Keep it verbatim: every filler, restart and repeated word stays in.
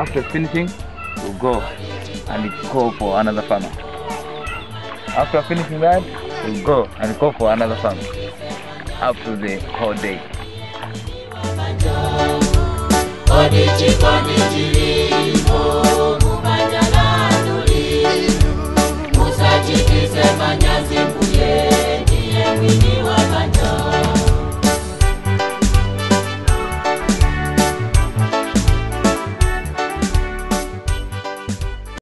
After finishing, we'll go and call for another farmer. After finishing that, we'll go and call for another farmer. Up to the whole day. Odiji, Odiji, Odiji,